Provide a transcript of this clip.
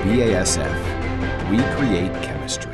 BASF. We create chemistry.